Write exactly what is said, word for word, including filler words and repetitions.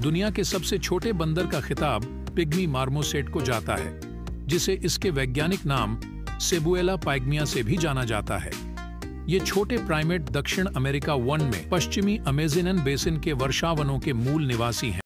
दुनिया के सबसे छोटे बंदर का खिताब पिग्मी मार्मोसेट को जाता है, जिसे इसके वैज्ञानिक नाम सेबुएला पाइग्मिया से भी जाना जाता है। ये छोटे प्राइमेट दक्षिण अमेरिका वन में पश्चिमी अमेजन बेसिन के वर्षावनों के मूल निवासी हैं।